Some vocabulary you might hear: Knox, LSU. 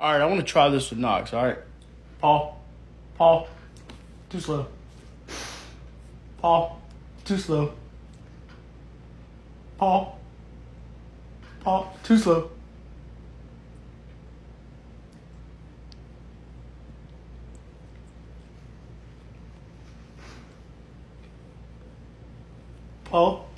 All right, I want to try this with Knox, all right? Paul, too slow. Paul, too slow. Paul, too slow. Paul.